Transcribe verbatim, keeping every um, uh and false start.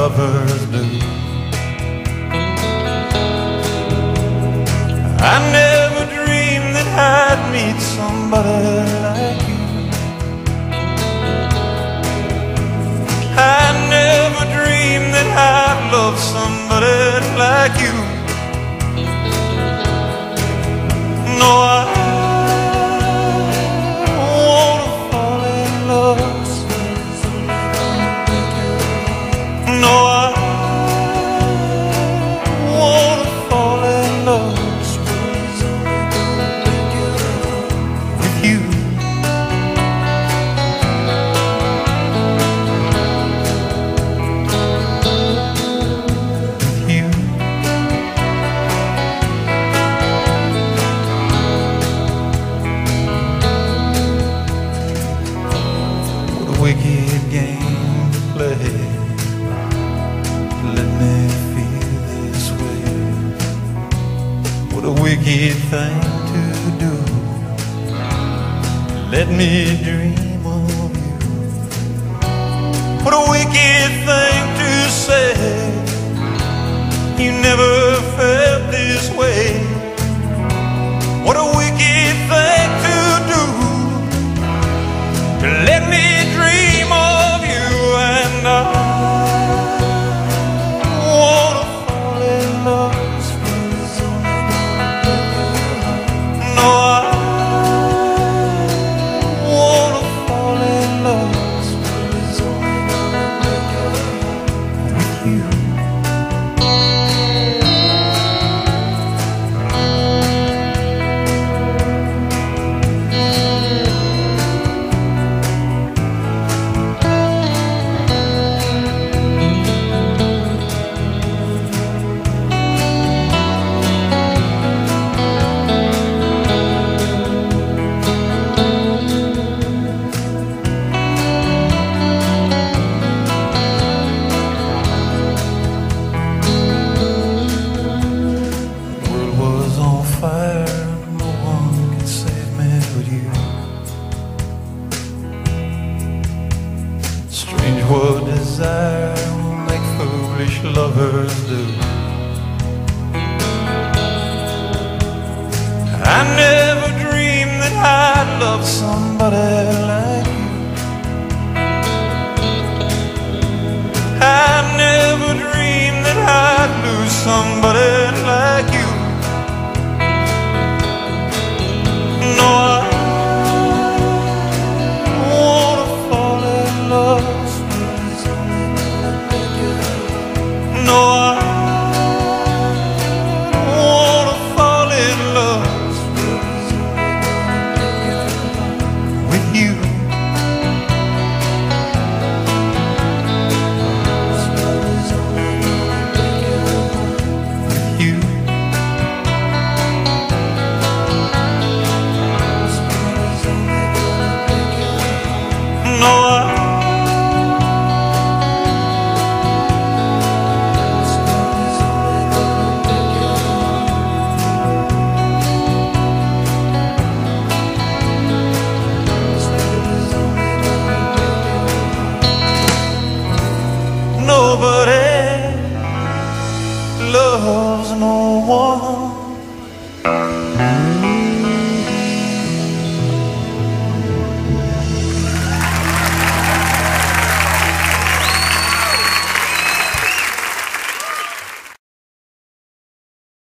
Lovers do. I never dreamed that I'd meet somebody like you. I never dreamed that I'd love somebody like you. No, I don't want to fall in love. Wicked game played. Let me feel this way. What a wicked thing to do. Let me dream of you. What a wicked thing to say. You never felt this way. What a wicked thing to do. Let me dream of you, and I wanna fall in love. No, I wanna fall in love with you. What desire will make foolish lovers do. I never dreamed that I'd love somebody like you. I never dreamed that I'd lose somebody.